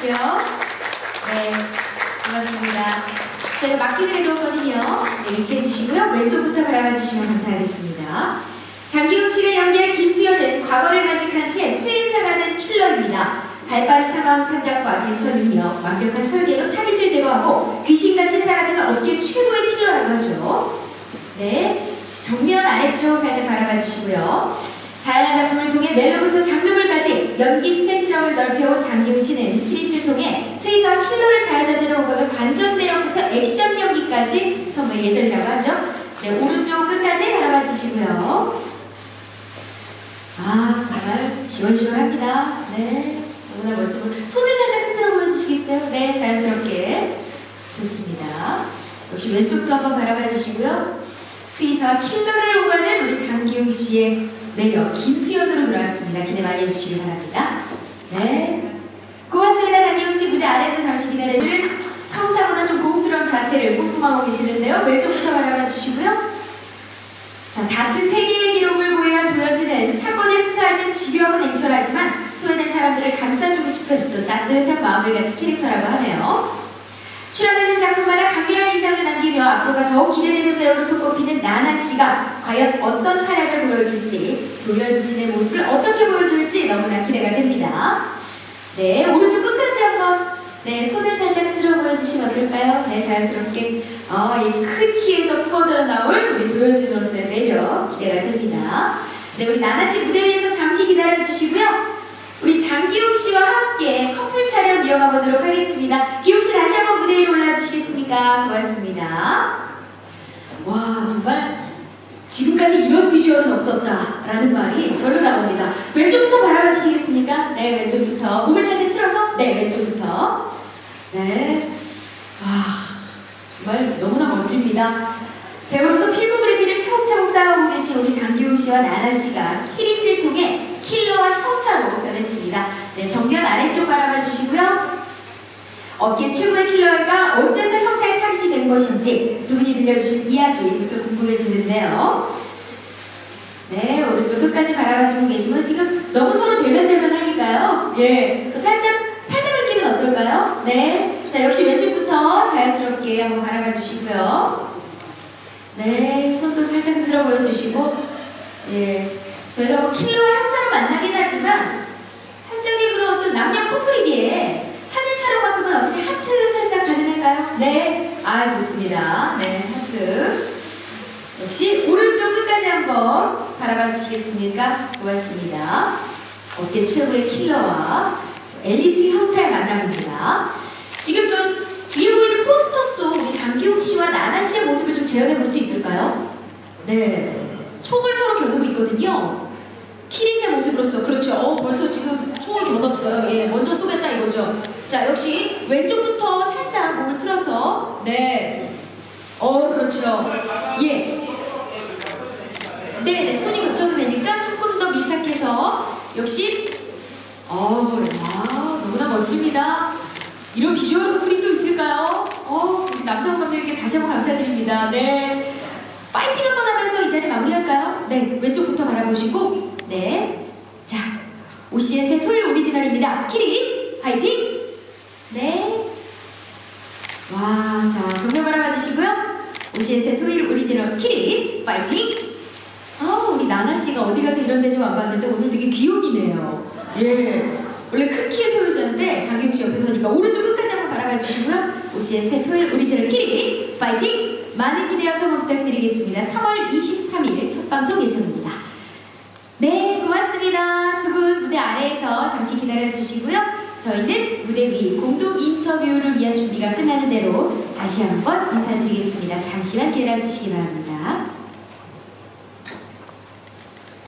주십시오. 네, 고맙습니다. 제가 마킹을 해두었거든요. 네, 위치해 주시고요. 왼쪽부터 바라봐 주시면 감사하겠습니다. 장기웅 씨를 연기할 김수현은 과거를 간직한 채 수행상하는 킬러입니다. 발빠른 상황 판단과 대처 능력, 완벽한 설계로 타깃을 제거하고 귀신같이 사라지는 업계 최고의 킬러라고 하죠. 네, 정면 아래쪽 살짝 바라봐 주시고요. 다양한 작품을 통해 멜로부터 장르물까지 연기 스펙트럼을 넓혀온 장기웅 씨는 키리스를 통해 수의사와 킬러를 자유자재로 오가며 반전 매력부터 액션 연기까지 선보일 예정이라고 하죠. 네, 오른쪽 끝까지 바라봐 주시고요. 아, 정말 시원시원합니다. 네, 너무나 멋지고 손을 살짝 흔들어 보여주시겠어요? 네, 자연스럽게. 좋습니다. 역시 왼쪽도 한번 바라봐 주시고요. 수의사와 킬러를 오가는 우리 장기웅 씨의 매력, 김수현으로 돌아왔습니다. 기대 많이 해주시기 바랍니다. 네, 고맙습니다. 장기웅 씨, 무대 아래에서 잠시 기다려주실 평상보다 좀 고급스러운 자태를 뿜뿜하고 계시는데요. 왼쪽부터 바라봐주시고요. 자, 같은 세계의 기록을 보유한 도현진은 사건을 수사할 땐 집요하고 냉철하지만 소외된 사람들을 감싸주고 싶은 또 따뜻한 마음을 가진 캐릭터라고 하네요. 출연하는 작품마다 강렬한 인상을 남기며 앞으로가 더욱 기대되는 배우로 손꼽히는 나나 씨가 과연 어떤 활약을 보여줄지, 도현진의 모습을 어떻게 보여줄지 너무나 기대가 됩니다. 네, 오른쪽 끝까지 한번 네, 손을 살짝 흔들어 보여주시면 어떨까요? 네, 자연스럽게 이 큰 키에서 퍼져 나올 우리 도현진으로서의 매력 기대가 됩니다. 네, 우리 나나 씨 무대 위에서 잠시 기다려 주시고요. 우리 장기웅 씨와 함께 커플 촬영 이어가 보도록 하겠습니다. 기웅 씨 다시 한번 무대 위로 올라와 주시겠습니까? 고맙습니다. 와, 정말 지금까지 이런 비주얼은 없었다라는 말이 절로 나옵니다. 왼쪽부터 바라봐 주시겠습니까? 네, 왼쪽부터. 몸을 살짝 틀어서? 네, 왼쪽부터. 네. 와, 정말 너무나 멋집니다. 배우로서 필모그래피를 차곡차곡 쌓아오고 계신 우리 장기웅 씨와 나나 씨가 키릿을 통해 킬러와 형사로 변했습니다. 네, 정면 아래쪽 바라봐 주시고요. 업계 최고의 킬러가 어째서 형사에 타깃이 된 것인지 두 분이 들려주신 이야기 무척 궁금해지는데요. 네, 오른쪽 끝까지 바라봐주고 계시고 지금 너무 서로 대면대면 하니까요. 예, 살짝 팔짱을 끼면 어떨까요? 네, 자 역시 왼쪽부터 자연스럽게 한번 바라봐 주시고요. 네, 손도 살짝 흔들어 보여주시고 예. 저희가 뭐 킬러와 형사로 만나긴 하지만 살짝의 그런 또 남녀 커플이기에 사진 촬영 같은 건 어떻게 하트를 살짝 가능할까요? 네, 아 좋습니다. 네, 하트. 역시 오른쪽 끝까지 한번 바라봐 주시겠습니까? 고맙습니다. 업계 최고의 킬러와 엘리트 형사의 만남입니다. 지금 저 뒤에 보이는 포스터 속 우리 장기웅 씨와 나나 씨의 모습을 좀 재현해 볼 수 있을까요? 네. 총을 서로 겨누고 있거든요. 키릿의 모습으로서 그렇죠. 벌써 지금 총을 겨눴어요. 예, 먼저 쏘겠다 이거죠. 자, 역시 왼쪽부터 살짝 몸을 틀어서 네, 그렇죠. 예, 네네 손이 겹쳐도 되니까 조금 더 밀착해서 역시 와 너무나 멋집니다. 이런 비주얼 커플이 또 있을까요? 우리 남성 감독님께 다시 한번 감사드립니다. 네. 파이팅 한번 하면서 이 자리 마무리할까요? 네, 왼쪽부터 바라보시고 네, 자 OCN 새 토요일 오리지널입니다. 키리 파이팅! 네, 와, 자 정면 바라봐주시고요. OCN 새 토요일 오리지널 키리 파이팅! 우리 나나씨가 어디 가서 이런 데 좀 안 봤는데 오늘 되게 귀요미네요. 예, 원래 큰 키의 소유자인데 장기웅씨 옆에 서니까 오른쪽 끝까지 한번 바라봐주시고요. OCN 새 토요일 오리지널 키리 파이팅! 많은 기대와 성원 부탁드리겠습니다. 3월 23일 첫 방송 예정입니다. 네, 고맙습니다. 두 분 무대 아래에서 잠시 기다려주시고요. 저희는 무대 위 공동 인터뷰를 위한 준비가 끝나는 대로 다시 한번 인사드리겠습니다. 잠시만 기다려주시기 바랍니다.